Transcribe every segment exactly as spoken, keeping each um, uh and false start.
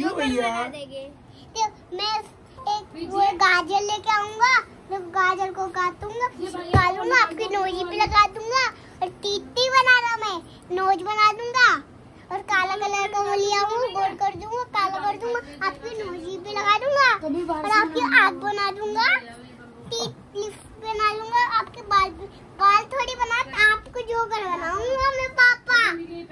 क्यों भैया? मैं एक वो गाजर लेके आऊंगा, मैं गाजर को काटूंगा, काटूंगा आपकी नोजी पे लगा दूंगा और टीटी बना रहा मैं नोज बना दूंगा और काला कलर का वो लिया हूँ गोल कर दूंगा, काला कर दूंगा, आपकी नोजी पे लगा दूंगा और आपकी आँख बना दूंगा, टीप बना लूंगा, आपके बाल बाल थोड़ी बना आपको जो कर बनाऊंगा मैं पापा।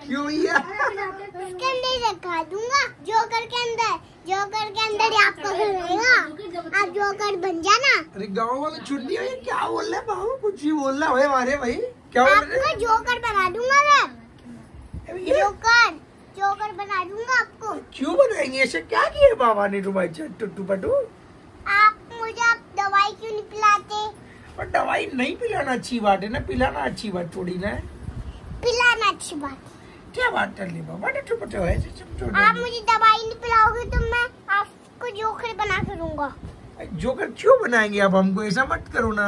क्यों भैया? उसके अंदर रखा दूंगा जोकर के अंदर, जोकर के अंदर ही आपको बनाऊंगा, आप जोकर बन जाना। अरे गाँव वाले छुट्टी है, क्या बोल रहे बाबू? कुछ ही बोल रहा है हमारे भाई, क्या बोल रहे? आपको जोकर बना दूंगा मैं, जोकर जोकर बना दूंगा आपको। क्यों बनाएंगे ऐसे? क्या किया बाबा ने तुम्हारे साथ टुट्टू पटू? आप मुझे आप दवाई क्यों नहीं पिलाते? और दवाई नहीं पिलाना अच्छी बात है ना, पिलाना अच्छी बात थोड़ी ना है, पिलाना अच्छी बात। क्या बात कर ली बाबा टुट्टू पटू है? आप मुझे दवाई नहीं पिलाओगे तो मैं आपको जोकर बना के दूंगा। जोकर क्यों बनाएंगे आप हमको? ऐसा मत करो ना,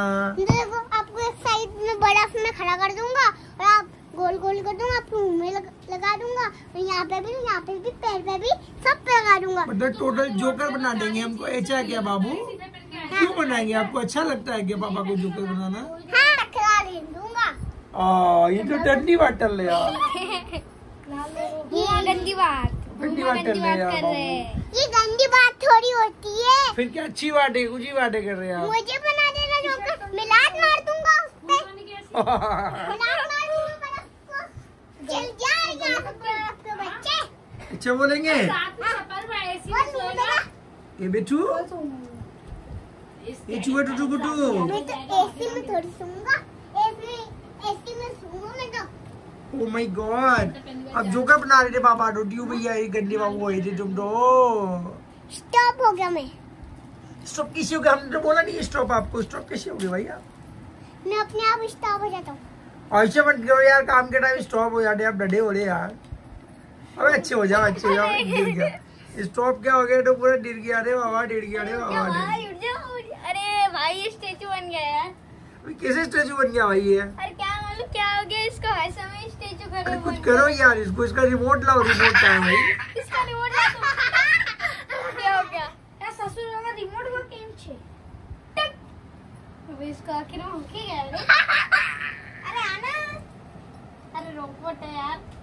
आपको एक साइड में बर्फ में खड़ा कर दूंगा और आप गोल गोल कर दूंगा, आपके मुँह में लगा दूंगा और यहाँ पे भी, यहाँ पे भी, पैर पे भी, सब पे लगा दूंगा। मतलब टोटल जोकर बना देंगे हमको, ऐसा क्या बाबू? क्यों बनाएंगे? आपको अच्छा लगता है क्या पापा को जोकर बनाना? हाँ, खिला दूंगा। आ, ये तो डंडी बात कर ले यार, गंदी बात गंदी बात कर रहे हैं। ये गंदी बात थोड़ी होती है, फिर क्या अच्छी बात है? कुछ ही बातें कर रहे हैं। मुझे बना देना जोकर, मैं लात मार दूंगा उस पे। अच्छा बोलेंगे ये बेटू, ये चुहा टुटू गुटू। मैं तो एसी में थोड़ी सोऊंगा, एसी एसी में सोऊंगा मैं तो। ओ माय गॉड, अब जोकर बना रहे थे पापा टुटू भैया, ये गंदी बाबू हो थे तुम तो। स्टॉप हो गया मैं। स्टॉप कैसे हो गया? हमने तो बोला नहीं स्टॉप आपको, स्टॉप कैसे हो गया भैया? मैं अपने आप स्टॉप हो जाता हूँ। ऐसे मत करो यार, काम के टाइम स्टॉप हो जाते आप, डडे हो रहे यार। अबे अच्छे हो जाओ, अच्छे हो जाओ। गिर गया स्टॉप, क्या हो गया तो पूरा गिर गया रे बाबा, गिर गया रे बाबा। अरे भाई ये स्टैचू बन गया यार। अभी कैसे स्टैचू बन गया भाई ये? अरे क्या मालूम क्या हो गया इसको, हर समय स्टैचू कर रहा है। कुछ करो यार इसको, इसका रिमोट लाओ। रिमोट क्या है भाई? इसका रिमोट क्या हो गया यार? ससुर वाला रिमोट वो केम छे अबे इसका आखिर में हो गया रे। अरे आना, अरे रोबोट है यार।